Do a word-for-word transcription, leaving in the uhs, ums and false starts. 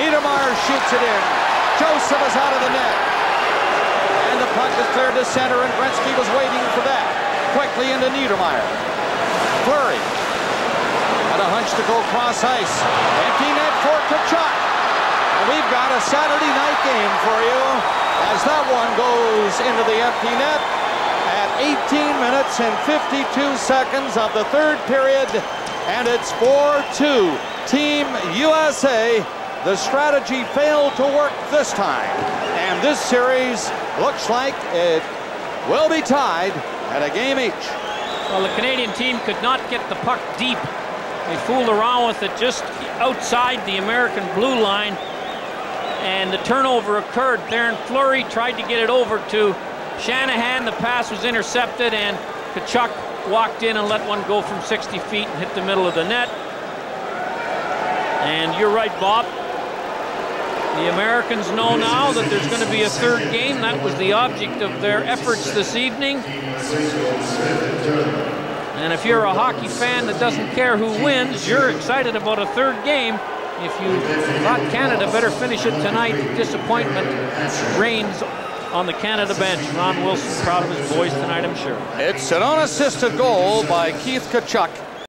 Niedermeyer shoots it in. Joseph is out of the net. And the puck is cleared to center, and Gretzky was waiting for that. Quickly into Niedermeyer. Fleury. And a hunch to go cross ice. Empty net for Tkachuk. And we've got a Saturday night game for you as that one goes into the empty net at eighteen minutes and fifty-two seconds of the third period. And it's four two. Team U S A. The strategy failed to work this time. And this series looks like it will be tied at a game each. Well, the Canadian team could not get the puck deep. They fooled around with it just outside the American blue line. And the turnover occurred there. And Fleury tried to get it over to Shanahan. The pass was intercepted. And Tkachuk walked in and let one go from sixty feet and hit the middle of the net. And you're right, Bob. The Americans know now that there's going to be a third game. That was the object of their efforts this evening. And if you're a hockey fan that doesn't care who wins, you're excited about a third game. If you thought Canada better finish it tonight, disappointment reigns on the Canada bench. Ron Wilson, proud of his boys tonight, I'm sure. It's an unassisted goal by Keith Tkachuk.